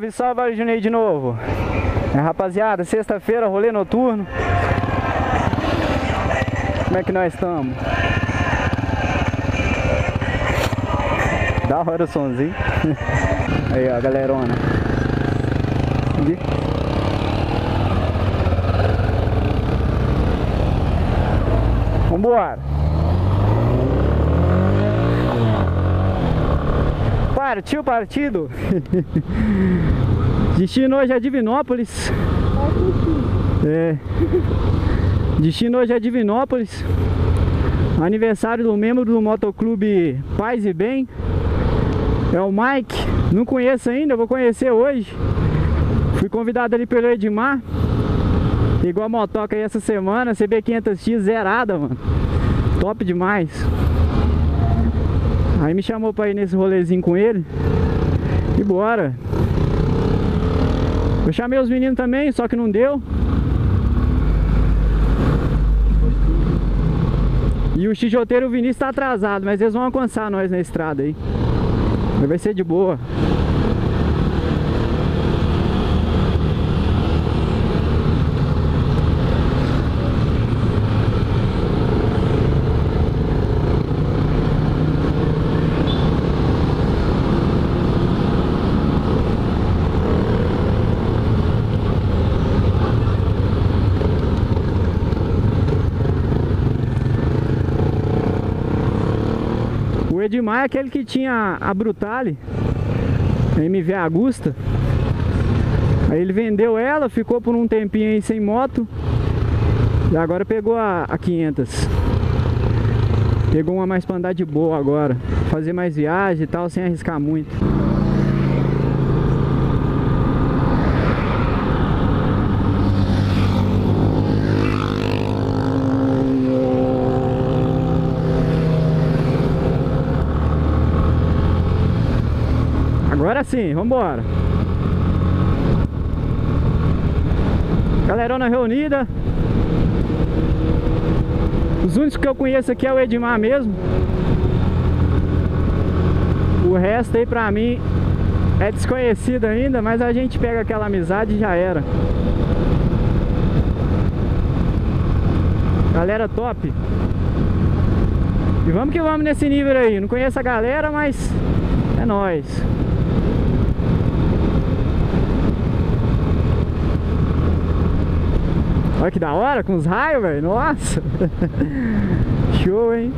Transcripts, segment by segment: Salve, salve, Junei de novo. É, rapaziada, sexta-feira, rolê noturno. Como é que nós estamos? Da hora o sonzinho. Aí, ó, galerona. Vambora. Partiu, partido. Destino hoje é Divinópolis. É. Destino hoje é Divinópolis. Aniversário do membro do motoclube Paz e Bem. É o Mike. Não conheço ainda, vou conhecer hoje. Fui convidado ali pelo Edmar. Ligou a motoca aí essa semana. CB500X zerada, mano. Top demais. Aí me chamou pra ir nesse rolezinho com ele. E bora. Eu chamei os meninos também, só que não deu. E o Xijoteiro e o Vinícius tá atrasado, mas eles vão alcançar nós na estrada aí. Mas vai ser de boa. O Edmar é aquele que tinha a Brutale, a MV Agusta. Aí ele vendeu ela, ficou por um tempinho aí sem moto. E agora pegou a 500. Pegou uma mais pra andar de boa agora. Fazer mais viagem e tal, sem arriscar muito. Agora sim, vambora. Galerona reunida. Os únicos que eu conheço aqui é o Edmar mesmo. O resto aí pra mim é desconhecido ainda, mas a gente pega aquela amizade e já era. Galera top. E vamos que vamos nesse nível aí. Não conheço a galera, mas é nóis. Olha que da hora, com os raios, velho. Nossa. Show, hein?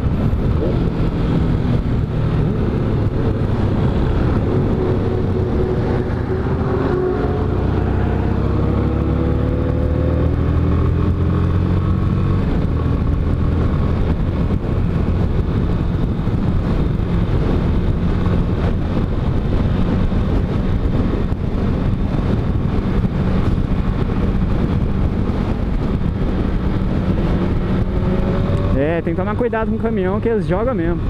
Tem que tomar cuidado com o caminhão, que eles jogam mesmo.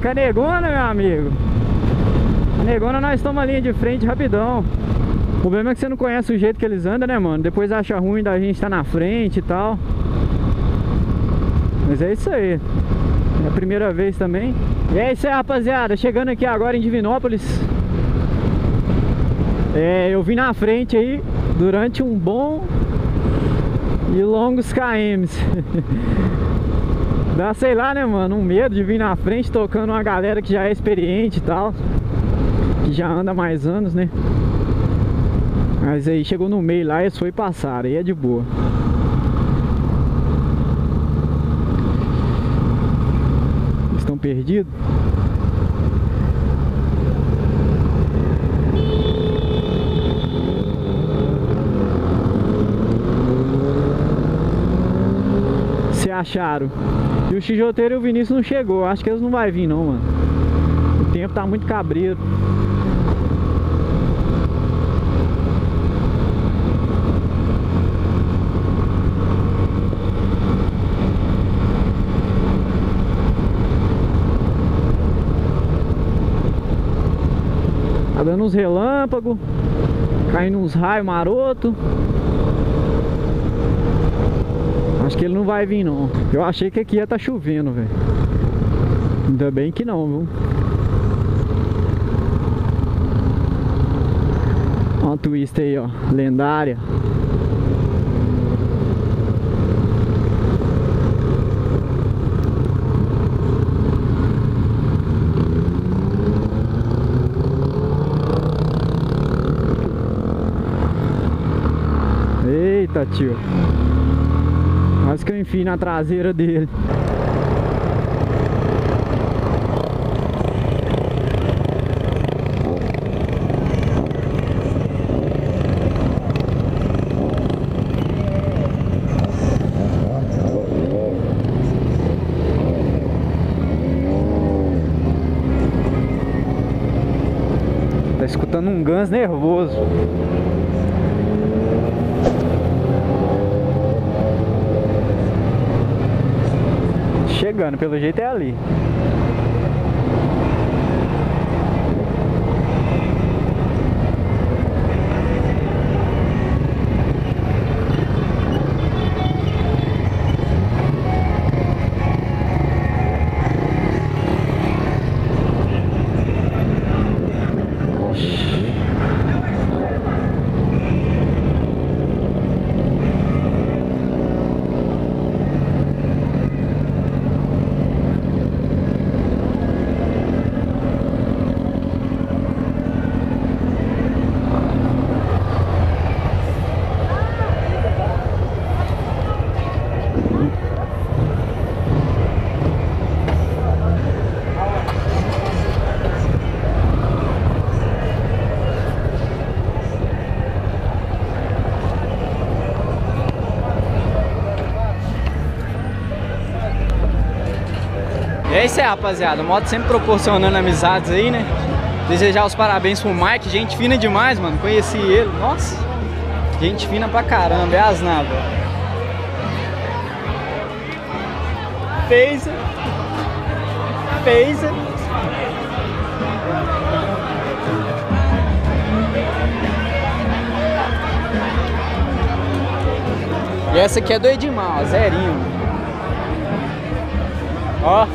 Canegona, meu amigo. Canegona, nós estamos ali de frente rapidão. O problema é que você não conhece o jeito que eles andam, né, mano? Depois acha ruim da gente estar na frente e tal. Mas é isso aí. É a primeira vez também. E é isso aí, rapaziada. Chegando aqui agora em Divinópolis. É, eu vim na frente aí durante um bom e longos KMs. Dá, sei lá, né, mano, um medo de vir na frente tocando uma galera que já é experiente e tal, que já anda há mais anos, né? Mas aí chegou no meio lá e foi passar, aí é de boa. Estão perdido. Se acharam. E o Xijoteiro e o Vinícius não chegou. Acho que eles não vão vir não, mano. O tempo tá muito cabreiro. Tá dando uns relâmpagos, caindo uns raios maroto. Acho que ele não vai vir não. Eu achei que aqui ia tá chovendo, velho. Ainda bem que não, viu? Olha uma twist aí, ó, lendária. Eita, tio. Quase que eu enfio na traseira dele. Tá escutando um ganso nervoso. Chegando, pelo jeito é ali. É isso aí, rapaziada, o moto sempre proporcionando amizades aí, né? Desejar os parabéns pro Mike, gente fina demais, mano. Conheci ele, nossa, gente fina pra caramba, é asnado. Fez. E essa aqui é do Edmar, ó, zerinho. Ó.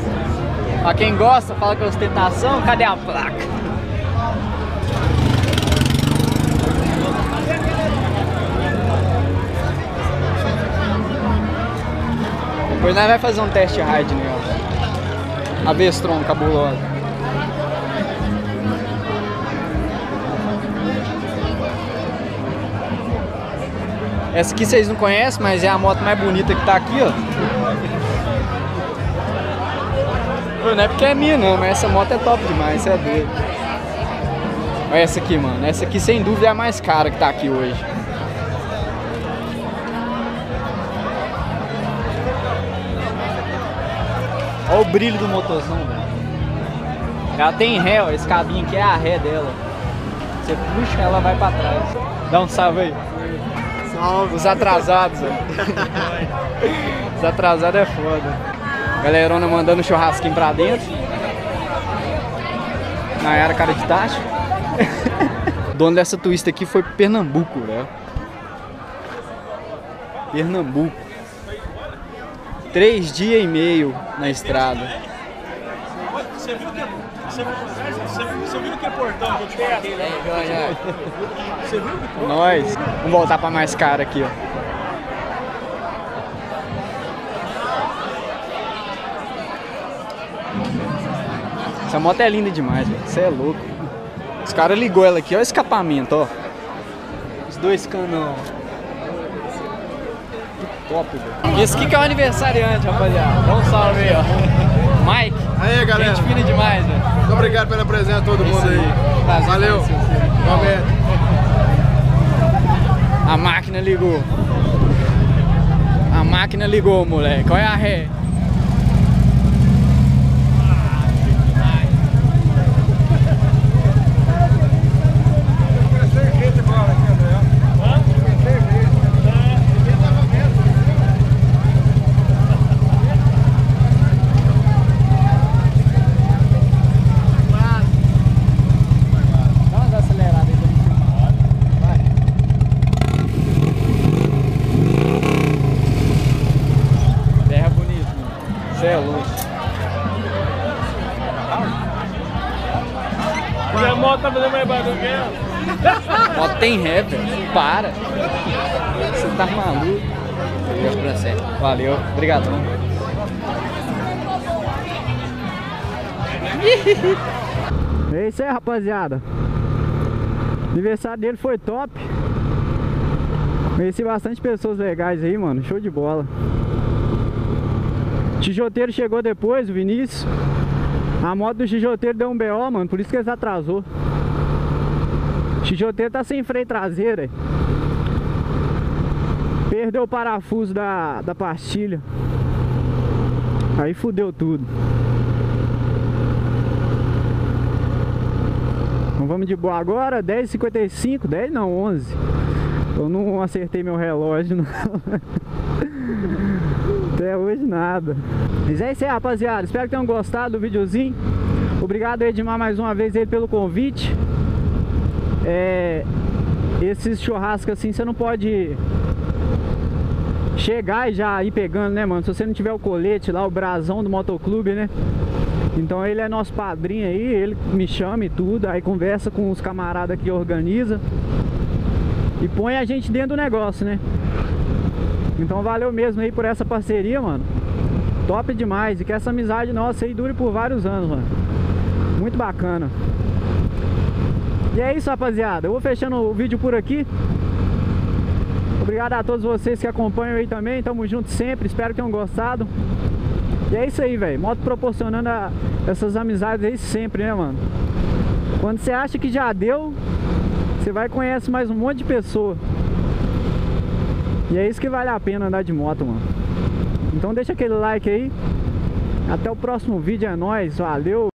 Pra quem gosta, fala que é ostentação, cadê a placa? Depois nós vamos fazer um test ride nela. Né? A Bestron cabulosa. Essa aqui vocês não conhecem, mas é a moto mais bonita que tá aqui, ó. Não é porque é minha não, mas essa moto é top demais, essa é doida. Olha essa aqui, mano. Essa aqui sem dúvida é a mais cara que tá aqui hoje. Olha o brilho do motorzão, velho. Ela tem ré, ó. Esse cabinho aqui é a ré dela. Você puxa, ela vai pra trás. Dá um salve aí. Salve. Os atrasados, velho. Os atrasados é foda. Galerona mandando churrasquinho pra dentro. Naiara, cara de tacho. O dono dessa twist aqui foi Pernambuco, velho. Pernambuco. 3 dias e meio na estrada. Você viu que é portão que eu te falei, né? Você viu que portão? Nós. Vamos voltar pra mais cara aqui, ó. Essa moto é linda demais, velho. Você é louco. Os caras ligou ela aqui, olha o escapamento, ó. Os dois canos. Que top, velho. Esse aqui que é o aniversariante, rapaziada. Dá um salve aí, ó. Mike. Aí, galera. galera. Gente fina demais, velho. Muito obrigado pela presença de todo mundo aí. Prazer, valeu. A máquina ligou. A máquina ligou, moleque. Olha a ré. Tem ré, velho. Para. Você tá maluco. Valeu. Obrigado. É isso aí, rapaziada. O aniversário dele foi top. Conheci bastante pessoas legais aí, mano. Show de bola. O Xijoteiro chegou depois, o Vinícius. A moto do Xijoteiro deu um BO, mano. Por isso que eles atrasou. Xijoteiro tá sem freio traseiro. Perdeu o parafuso da pastilha. Aí fudeu tudo. Então vamos de boa agora. 10h55. 10 não, 11. Eu não acertei meu relógio não. Até hoje nada. Mas é isso aí, rapaziada. Espero que tenham gostado do videozinho. Obrigado Edmar mais uma vez aí pelo convite. Esses churrascos assim, você não pode chegar e já ir pegando, né, mano? Se você não tiver o colete lá, o brasão do motoclube, né? Então ele é nosso padrinho aí, ele me chama e tudo, aí conversa com os camaradas que organiza e põe a gente dentro do negócio, né? Então valeu mesmo aí por essa parceria, mano. Top demais, e que essa amizade nossa aí dure por vários anos, mano. Muito bacana. E é isso, rapaziada, eu vou fechando o vídeo por aqui. Obrigado a todos vocês que acompanham aí também. Tamo junto sempre, espero que tenham gostado. E é isso aí, velho. Moto proporcionando essas amizades aí sempre, né, mano? Quando você acha que já deu, você vai e conhece mais um monte de pessoa. E é isso que vale a pena andar de moto, mano. Então deixa aquele like aí. Até o próximo vídeo, é nóis, valeu.